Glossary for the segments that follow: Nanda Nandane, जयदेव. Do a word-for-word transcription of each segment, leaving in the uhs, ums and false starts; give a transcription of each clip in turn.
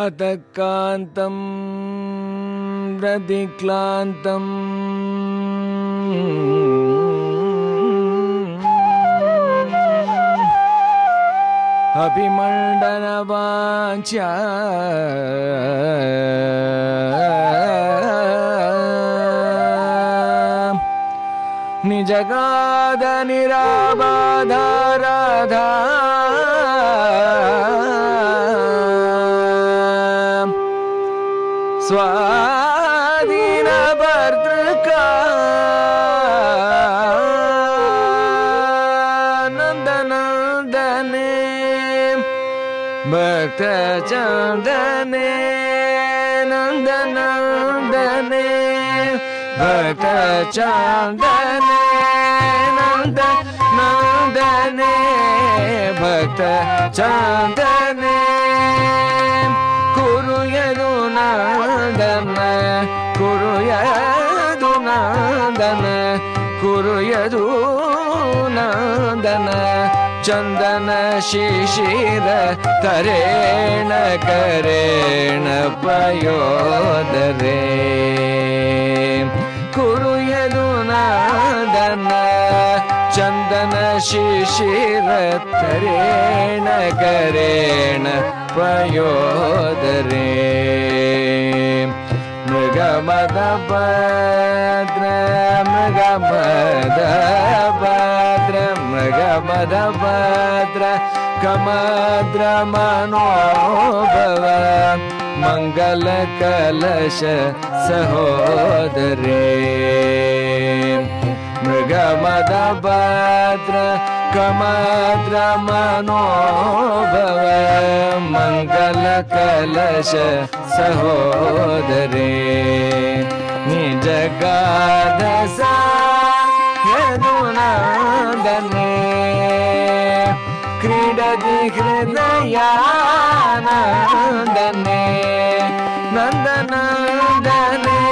अत कांतं प्रतिक्लांतं अभिमंडन वाचा निजगाद निराबाध राधा स्वाधीन भर्तृका नंद नंदने भक्त चंदने नंद नंदने भक्त चंदने नंद नंदने भक्त चंदने कुरु यदु नंदन कुरु यदु नंदन कुरु यदु नंदन चंदन शिशिर करेण करेण पयोदरे कुरु यदु नंदन चंदन शिशिर करेण करेण पयोदरे मृगमद भद्र मृगमद भद्र मृगमद भद्र कमद्र मनोभव मंगल कलश सहोदरे मृगमद भद्र कमद्र मनोभव मंगल कलश सहोदरे निज गाद सा यदु नंदने क्रीडति हृदयानंदने नंद नंदने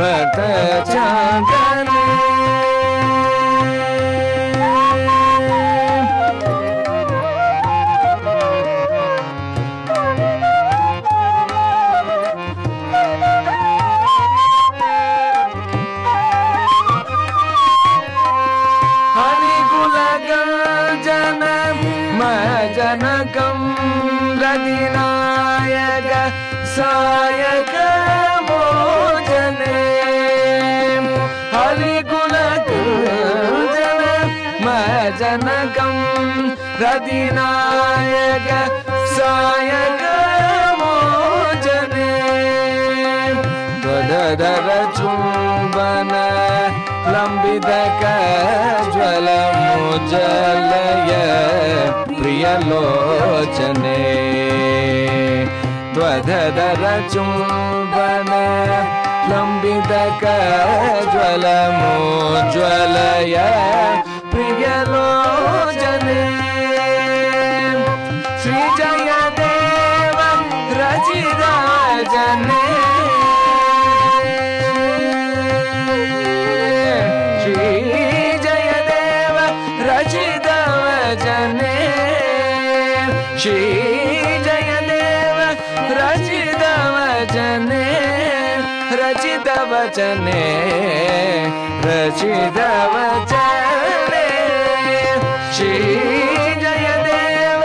भक्त चंदने जनकं रतिनायक सायक मोचने हरिकुलक जन मैं जनकं रतिनायक सायक मोचने गदधर चुंबन लंबितक ज्वलमुज्ज्वलय प्रियलोचने द्वधर चुंबन लंबितक ज्वलमुज्ज्वलय प्रियलोचने श्री जयदेव रचिराजने श्री जयदेव रचिराजने श्री जयदेव रचित वचने रचित वचने रचित वचने श्री जयदेव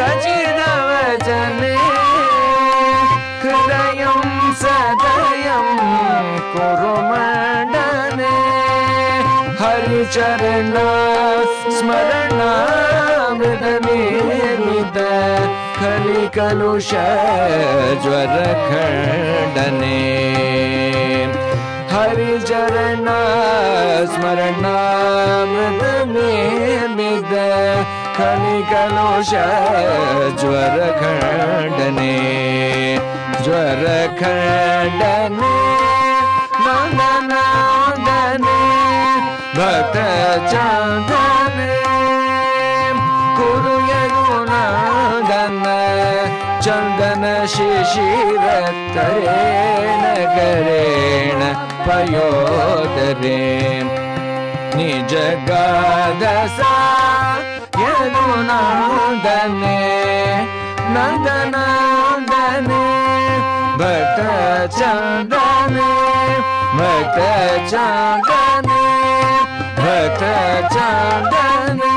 रचित वचने हृदयं सदयं कुरु मण्डने हरिचरण स्मरण कलिकलुष ज्वर खंडने हरिचरण स्मरणामृत निर्मित कलिकलुष ज्वर खंडने ज्वर खंडने नंद नंदने भक्त चंदने कुरु चंदन शिशिर करेण करेण पयोदरे निज गाद सा यदु नंदने नंद नंदने भक्त चंदने भक्त चंदने भक्त चंदने।